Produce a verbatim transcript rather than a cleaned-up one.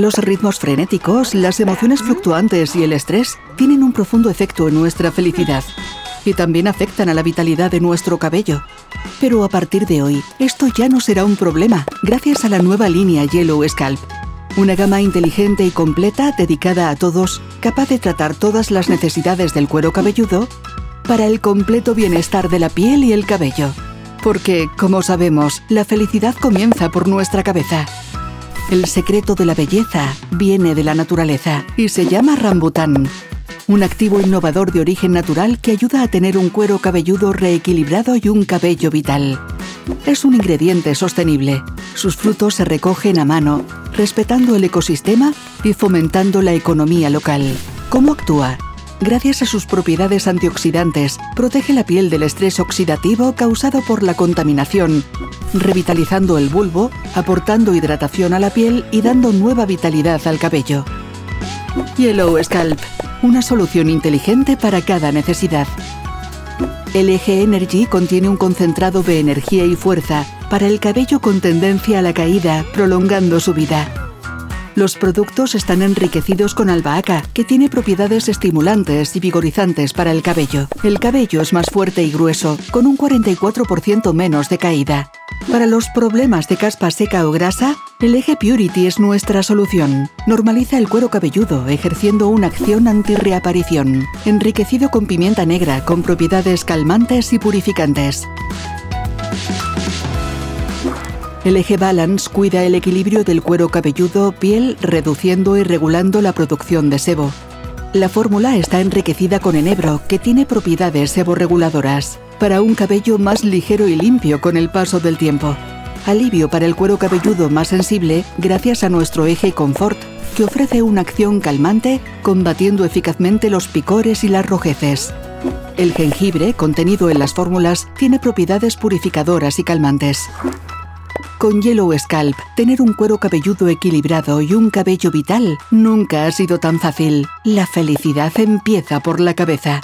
Los ritmos frenéticos, las emociones fluctuantes y el estrés tienen un profundo efecto en nuestra felicidad y también afectan a la vitalidad de nuestro cabello. Pero a partir de hoy, esto ya no será un problema gracias a la nueva línea Yellow Scalp, una gama inteligente y completa dedicada a todos, capaz de tratar todas las necesidades del cuero cabelludo para el completo bienestar de la piel y el cabello. Porque, como sabemos, la felicidad comienza por nuestra cabeza. El secreto de la belleza viene de la naturaleza y se llama Rambután, un activo innovador de origen natural que ayuda a tener un cuero cabelludo reequilibrado y un cabello vital. Es un ingrediente sostenible. Sus frutos se recogen a mano, respetando el ecosistema y fomentando la economía local. ¿Cómo actúa? Gracias a sus propiedades antioxidantes, protege la piel del estrés oxidativo causado por la contaminación, revitalizando el bulbo, aportando hidratación a la piel y dando nueva vitalidad al cabello. Yellow Scalp, una solución inteligente para cada necesidad. L G Energy contiene un concentrado de energía y fuerza para el cabello con tendencia a la caída, prolongando su vida. Los productos están enriquecidos con albahaca, que tiene propiedades estimulantes y vigorizantes para el cabello. El cabello es más fuerte y grueso, con un cuarenta y cuatro por ciento menos de caída. Para los problemas de caspa seca o grasa, el L G Purity es nuestra solución. Normaliza el cuero cabelludo, ejerciendo una acción antirreaparición. Enriquecido con pimienta negra, con propiedades calmantes y purificantes. El L G Balance cuida el equilibrio del cuero cabelludo, piel, reduciendo y regulando la producción de sebo. La fórmula está enriquecida con enebro, que tiene propiedades seborreguladoras, para un cabello más ligero y limpio con el paso del tiempo. Alivio para el cuero cabelludo más sensible gracias a nuestro eje Confort, que ofrece una acción calmante, combatiendo eficazmente los picores y las rojeces. El jengibre, contenido en las fórmulas, tiene propiedades purificadoras y calmantes. Con Yellow Scalp, tener un cuero cabelludo equilibrado y un cabello vital nunca ha sido tan fácil. La felicidad empieza por la cabeza.